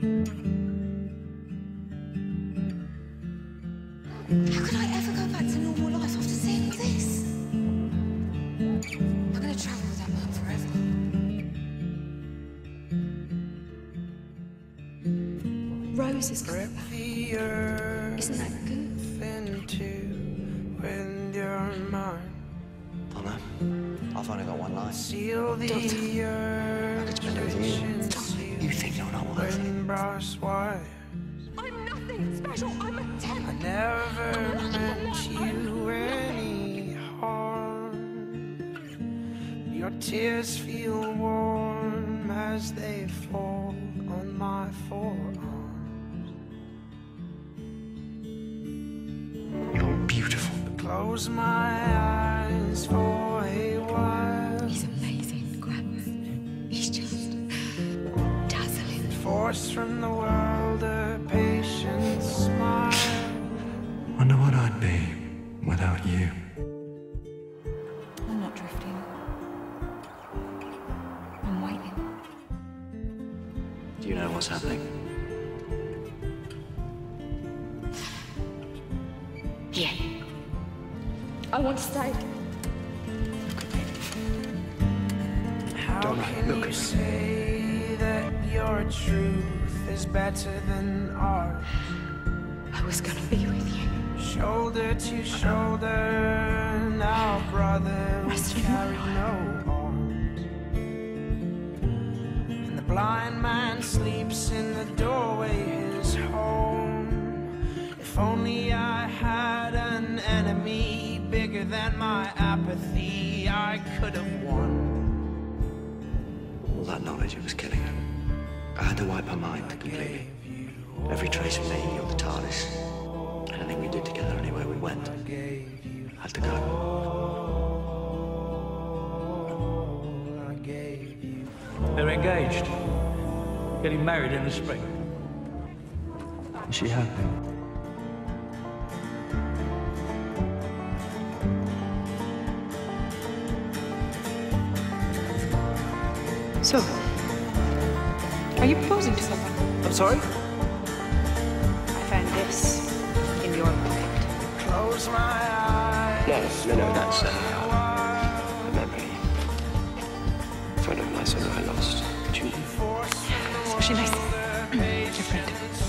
How can I ever go back to normal life after seeing this? I'm going to travel with that man forever. Rose is coming back. Isn't that good? Oh no, I've only got one life. Doctor, I could spend it with you. Stop. You think you're not worth it. I'm nothing special, I'm a temp. I never meant you any harm. Your tears feel warm as they fall on my forearm. You're beautiful. I close my eyes for a while. He's amazing, Grandma. He's just dazzling. Forced from the world of pain. Wonder what I'd be without you. I'm not drifting. I'm waiting. Do you know what's happening? Yeah. I want to stay. Look at me. How can you say that your truth is better than ours? I was gonna be with you. Shoulder to shoulder, now brother, we carry no arms. And the blind man sleeps in the doorway, his home. If only I had an enemy bigger than my apathy, I could have won. All that knowledge, it was killing her. I had to wipe her mind completely. Every trace of me, you're the TARDIS. Anything we did together, anywhere we went, had to go. They're engaged. Getting married in the spring. Is she happy? So, are you proposing to someone? I'm sorry? I found this. Close my eyes. No, that's a memory. It's one of my son that I lost. But you... Yeah, it's actually nice. Different.